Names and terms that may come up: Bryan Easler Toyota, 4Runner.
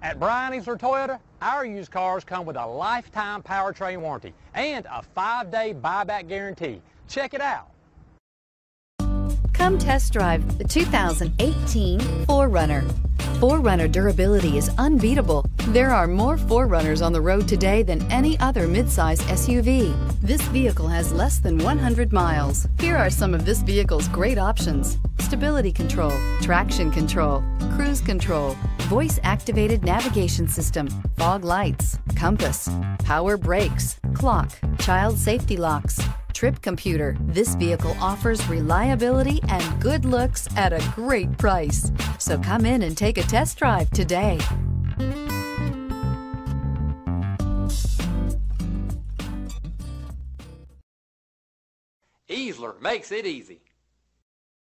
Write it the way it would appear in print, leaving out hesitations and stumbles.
At Bryan Easler Toyota, our used cars come with a lifetime powertrain warranty and a 5-day buyback guarantee. Check it out. Come test drive the 2018 4Runner. 4Runner durability is unbeatable. There are more 4Runners on the road today than any other midsize SUV. This vehicle has less than 100 miles. Here are some of this vehicle's great options: stability control, traction control, cruise control, voice-activated navigation system, fog lights, compass, power brakes, clock, child safety locks, trip computer. This vehicle offers reliability and good looks at a great price. So come in and take a test drive today. Easler makes it easy.